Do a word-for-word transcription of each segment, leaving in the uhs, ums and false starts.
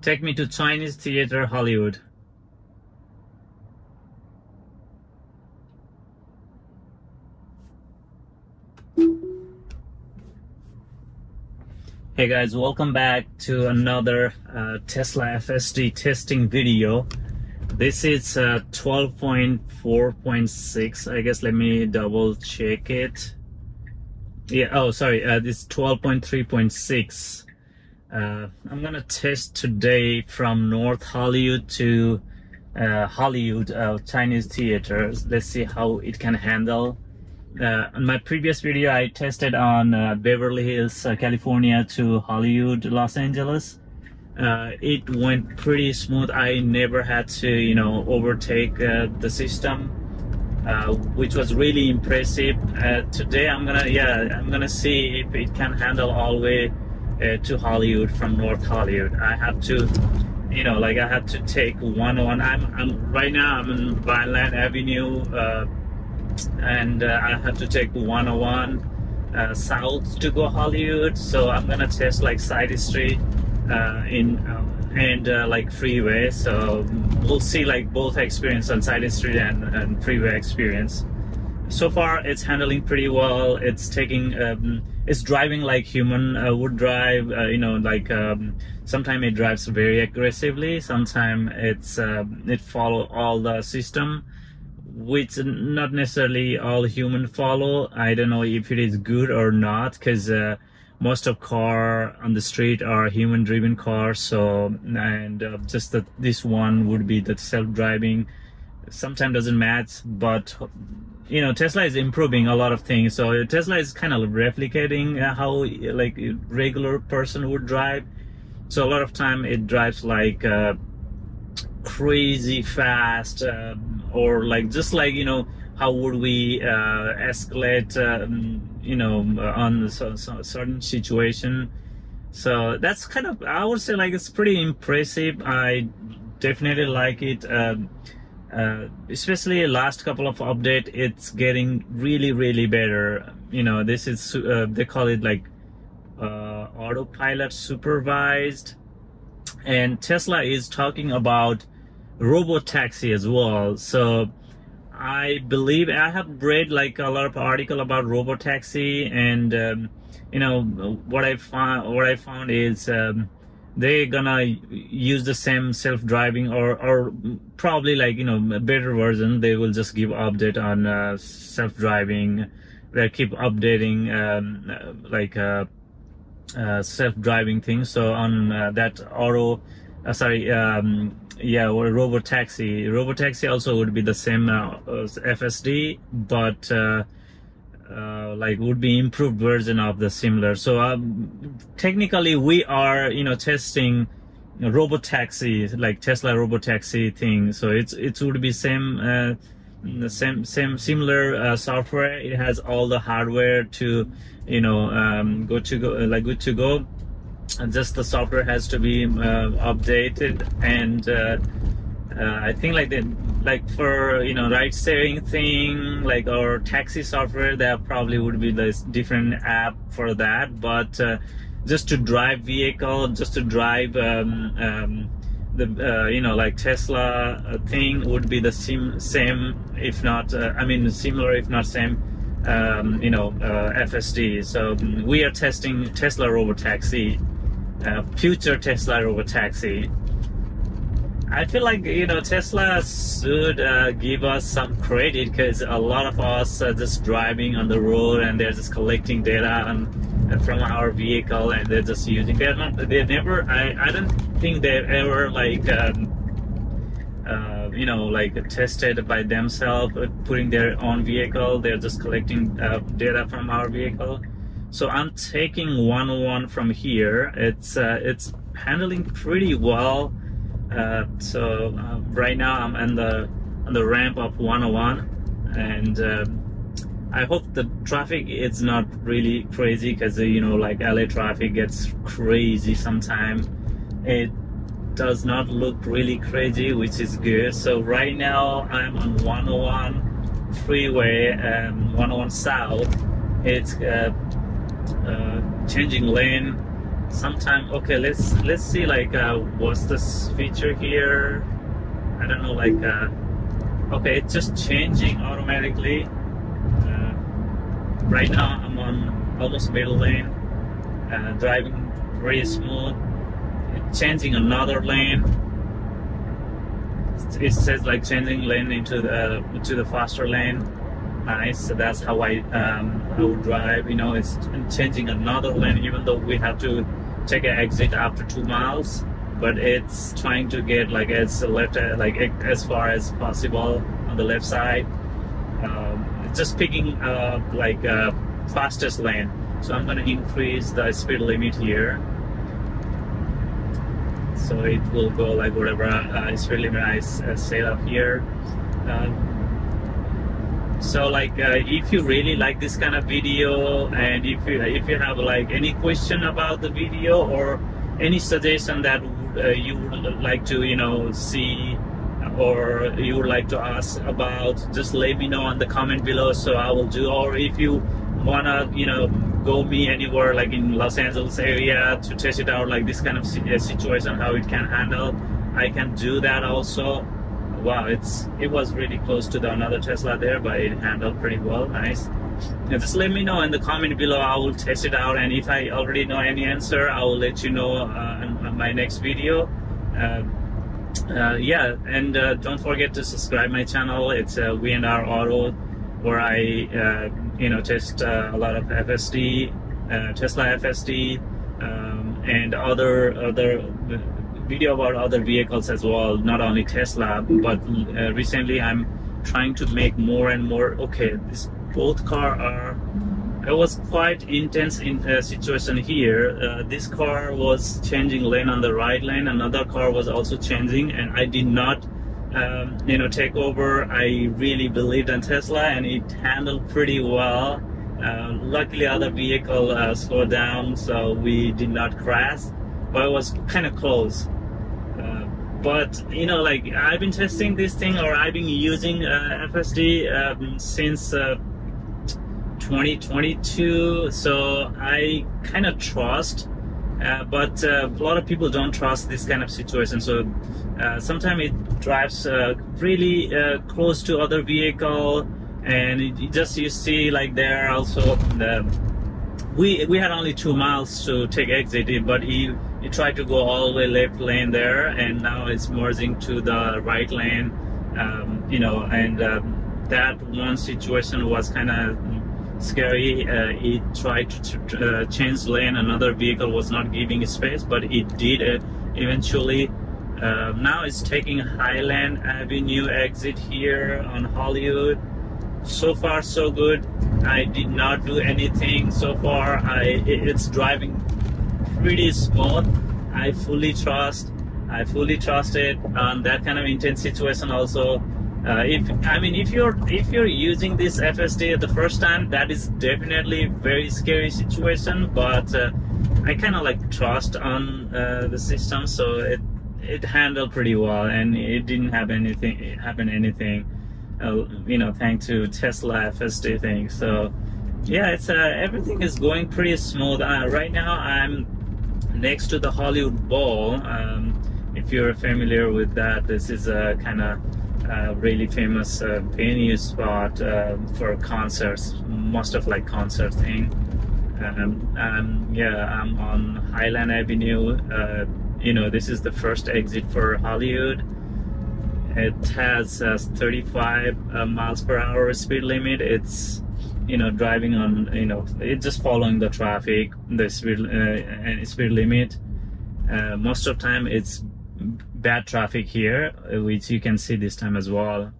Take me to Chinese Theater, Hollywood. Hey guys, welcome back to another uh, Tesla F S D testing video. This is uh, twelve point four point six, I guess. Let me double check it. Yeah, oh sorry, uh, this twelve point three point six. Uh, I'm gonna test today from North Hollywood to uh, Hollywood uh, Chinese Theater. Let's see how it can handle. Uh, in my previous video, I tested on uh, Beverly Hills, uh, California to Hollywood, Los Angeles. Uh, it went pretty smooth. I never had to, you know, overtake uh, the system, uh, which was really impressive. Uh, today, I'm gonna, yeah, I'm gonna see if it can handle all the way Uh, to Hollywood from North Hollywood. I have to, you know, like I have to take one oh one. I'm, I'm right now I'm in Vineland Avenue, uh, and uh, I have to take one oh one uh, south to go Hollywood. So I'm gonna test like side street uh, in um, and uh, like freeway. So we'll see like both experience on side street and, and freeway experience. So far, it's handling pretty well. It's taking, um, it's driving like human uh, would drive. Uh, you know, like um, sometimes it drives very aggressively. Sometimes it's uh, it follow all the system, which not necessarily all human follow. I don't know if it is good or not, because uh, most of car on the street are human-driven cars. So and uh, just that this one would be the self-driving. Sometimes doesn't match, but you know, Tesla is improving a lot of things. So Tesla is kind of replicating how like a regular person would drive. So a lot of time it drives like uh, crazy fast, uh, or like just like, you know, how would we uh, escalate, um, you know, on so, so certain situation. So that's kind of, I would say, like it's pretty impressive. I definitely like it. Uh, Uh, especially last couple of update, it's getting really, really better. You know, this is uh, they call it like uh, autopilot supervised, and Tesla is talking about robo taxi as well. So I believe I have read like a lot of article about robo taxi, and um, you know what I found. What I found is. Um, They're gonna use the same self-driving, or, or probably like, you know, a better version. They will just give update on uh, self-driving. They keep updating um, like uh, uh, self-driving things. So on uh, that auto, uh, sorry, um, yeah, or robo taxi. Robo taxi also would be the same uh, F S D, but. Uh, Uh, like would be improved version of the similar. So um, technically we are, you know, testing robotaxi, like Tesla robotaxi thing. So it's it would be same uh, the same same similar uh, software. It has all the hardware to, you know, um, go to go like good to go. And just the software has to be uh, updated, and uh, uh, I think like the. Like for, you know, ride sharing thing, like or taxi software, there probably would be this different app for that. But uh, just to drive vehicle, just to drive um, um, the uh, you know, like Tesla thing would be the sim same, if not uh, I mean similar, if not same, um, you know, uh, F S D. So we are testing Tesla robotaxi, uh, future Tesla robotaxi. I feel like, you know, Tesla should uh, give us some credit, because a lot of us are just driving on the road and they're just collecting data on, from our vehicle, and they're just using. They're not. They never. I. I don't think they've ever like, um, uh, you know, like tested by themselves, putting their own vehicle. They're just collecting uh, data from our vehicle. So I'm taking one oh one from here. It's uh, it's handling pretty well. Uh, so uh, right now I'm on the on the ramp of one oh one, and uh, I hope the traffic is not really crazy, because uh, you know, like L A traffic gets crazy sometimes. It does not look really crazy, which is good. So right now I'm on one oh one freeway, um, one oh one south. It's uh, uh, changing lane. sometime. Okay, let's let's see like uh, what's this feature here. I don't know, like uh, okay, it's just changing automatically. Uh, right now I'm on almost middle lane, uh, driving really smooth. It's changing another lane. It says like changing lane into the to the faster lane. Nice, so that's how I um, I would drive. You know, it's changing another lane, even though we have to take an exit after two miles. But it's trying to get like as left, like as far as possible on the left side. Um, it's just picking uh, like uh, fastest lane. So I'm gonna increase the speed limit here. So it will go like whatever uh, speed limit I uh, set up here. Uh, So like uh, if you really like this kind of video, and if you if you have like any question about the video or any suggestion that uh, you would like to you know see or you would like to ask about, just let me know on the comment below, so I will do. Or if you wanna you know go me anywhere like in Los Angeles area to test it out, like this kind of situation, how it can handle, I can do that also. Wow, it's it was really close to the another Tesla there, but it handled pretty well. Nice. Now just let me know in the comment below. I will test it out, and if I already know any answer, I will let you know uh, in, in my next video. Uh, uh, yeah, and uh, don't forget to subscribe my channel. It's uh, WeAndOur Auto, where I uh, you know test uh, a lot of F S D, uh, Tesla F S D, um, and other other. video about other vehicles as well, not only Tesla. But uh, recently I'm trying to make more and more. Okay, this both car are, it was quite intense in uh, situation here. Uh, this car was changing lane on the right lane, another car was also changing, and I did not um, you know take over. I really believed in Tesla, and it handled pretty well. Uh, luckily other vehicle uh, slowed down, so we did not crash, but it was kind of close. Uh, but you know, like I've been testing this thing, or I've been using uh, F S D um, since uh, twenty twenty-two, so I kind of trust. Uh, but uh, a lot of people don't trust this kind of situation. So uh, sometimes it drives uh, really uh, close to other vehicle, and it, it just you see like there also the. We we had only two miles to take exit, but he, he tried to go all the way left lane there, and now it's merging to the right lane. Um, you know, and uh, that one situation was kind of scary. Uh, he tried to uh, change lane. Another vehicle was not giving space, but it did it eventually. Uh, now it's taking Highland Avenue exit here on Hollywood. So far so good. I did not do anything so far. I it's driving pretty smooth. I fully trust. I fully trust it on that kind of intense situation. Also, uh, if I mean if you're if you're using this F S D the first time, that is definitely very scary situation. But uh, I kind of like trust on uh, the system, so it it handled pretty well, and it didn't have anything it happen anything. Uh, you know, thanks to Tesla F S D thing. So yeah, it's uh, everything is going pretty smooth. Uh, right now I'm next to the Hollywood Bowl. Um, if you're familiar with that, this is a kind of uh, really famous uh, venue spot uh, for concerts, most of like concert thing. Um, um, yeah, I'm on Highland Avenue. Uh, you know, this is the first exit for Hollywood. It has uh, thirty-five uh, miles per hour speed limit. It's, you know, driving on, you know, it's just following the traffic, the speed uh, and speed limit. Uh, most of the time, it's bad traffic here, which you can see this time as well.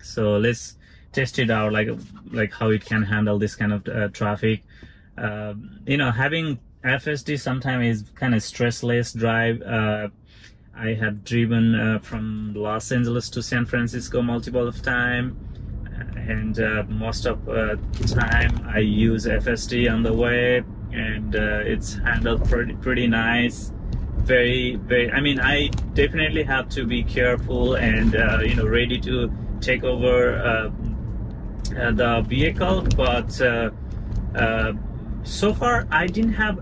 So let's test it out, like like how it can handle this kind of uh, traffic. Uh, you know, having F S D sometimes is kind of stressless drive. Uh, I have driven uh, from Los Angeles to San Francisco multiple of time, and uh, most of uh, time I use F S D on the way, and uh, it's handled pretty pretty nice. Very very. I mean, I definitely have to be careful and uh, you know ready to take over uh, uh, the vehicle, but uh, uh, so far I didn't have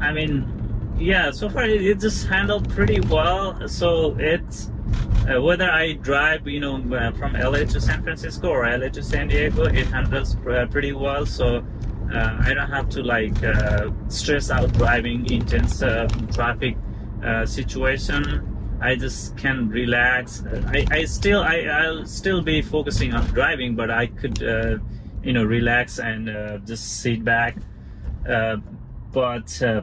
I mean, yeah, so far it, it just handled pretty well. So it's uh, whether I drive, you know, uh, from L A to San Francisco or L A to San Diego, it handles pr pretty well. So uh, I don't have to like uh, stress out driving intense uh, traffic uh, situation. I just can relax. I, I still I, I'll still be focusing on driving, but I could uh, you know, relax and uh, just sit back. Uh, but uh,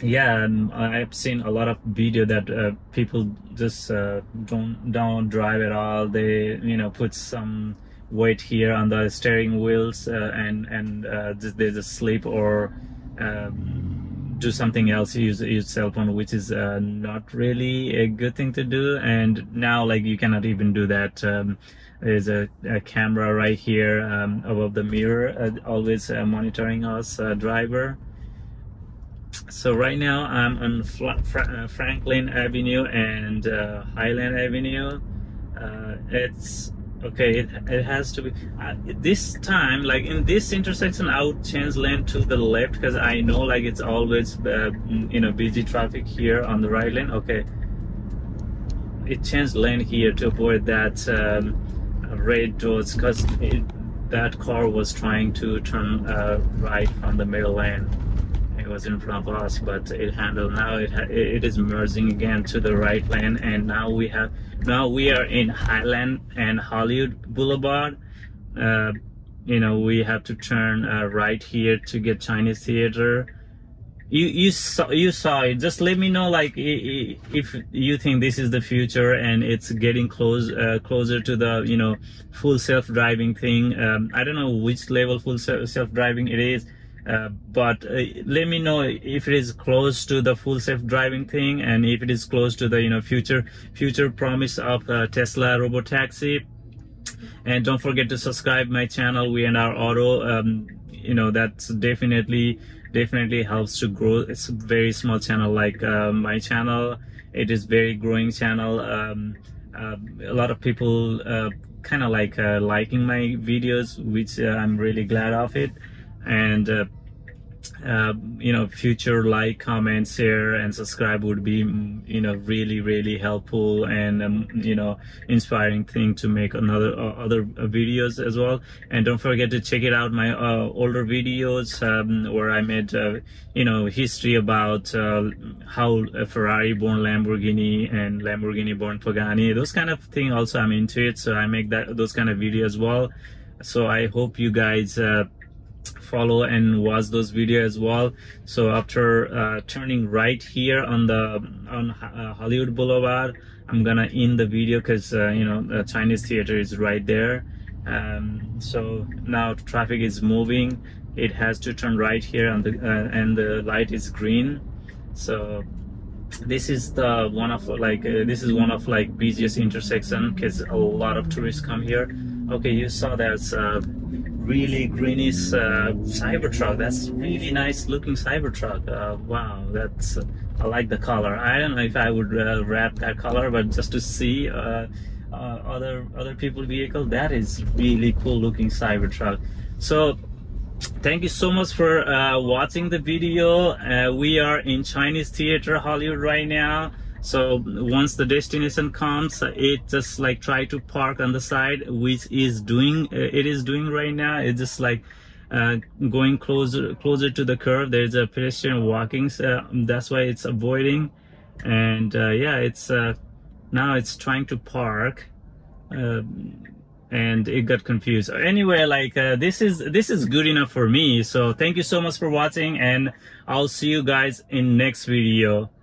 yeah, I've seen a lot of video that uh, people just uh, don't don't drive at all. They, you know, put some weight here on the steering wheels uh, and and uh, just, they just sleep or Um, do something else, use, use cell phone, which is uh, not really a good thing to do. And now, like, you cannot even do that. Um, there's a, a camera right here um, above the mirror, uh, always uh, monitoring us, uh, driver. So right now I'm on Fla Fra Franklin Avenue and uh, Highland Avenue. Uh, it's okay, it, it has to be uh, this time, like in this intersection I would change lane to the left because I know like it's always uh, you know, busy traffic here on the right lane. Okay, it changed lane here to avoid that um, red doors because that car was trying to turn uh, right from the middle lane. It was in front of us, but it handled. Now it ha it is merging again to the right lane, and now we have now we are in Highland and Hollywood Boulevard. Uh, you know, we have to turn uh, right here to get Chinese Theater. You you saw you saw it. Just let me know like if you think this is the future and it's getting close uh, closer to the, you know, full self-driving thing. Um, I don't know which level full self-driving it is. Uh, but uh, let me know if it is close to the full self-driving thing, and if it is close to the, you know, future future promise of uh, Tesla robotaxi. And don't forget to subscribe my channel, WeAndOur Auto. Um, you know, that's definitely definitely helps to grow. It's a very small channel, like uh, my channel. It is very growing channel. Um, uh, a lot of people uh, kind of like uh, liking my videos, which uh, I'm really glad of it. And uh, uh, you know, future like, comment, share and subscribe would be, you know, really really helpful and um, you know, inspiring thing to make another uh, other videos as well. And don't forget to check it out my uh, older videos um, where I made uh, you know, history about uh, how a Ferrari born Lamborghini and Lamborghini born Pagani, those kind of thing. Also I'm into it, so I make that those kind of videos as well. So I hope you guys uh, follow and watch those videos as well. So after uh, turning right here on the on uh, Hollywood Boulevard, I'm gonna end the video because uh, you know, the Chinese Theater is right there. Um, so now traffic is moving. It has to turn right here, and the uh, and the light is green. So this is the one of like uh, this is one of like busiest intersection because a lot of tourists come here. Okay, you saw that's. Uh, really greenish uh, Cybertruck. That's really nice looking Cybertruck. Uh, wow, that's, I like the color. I don't know if I would uh, wrap that color, but just to see uh, uh, other other people vehicle, that is really cool looking Cybertruck. So thank you so much for uh, watching the video. Uh, we are in Chinese Theater, Hollywood right now. So once the destination comes, it just like try to park on the side, which is doing it is doing right now. It's just like uh, going closer closer to the curve. There's a pedestrian walking, so that's why it's avoiding. And uh, yeah, it's uh, now it's trying to park, uh, and it got confused. Anyway, like uh, this is this is good enough for me. So thank you so much for watching, and I'll see you guys in next video.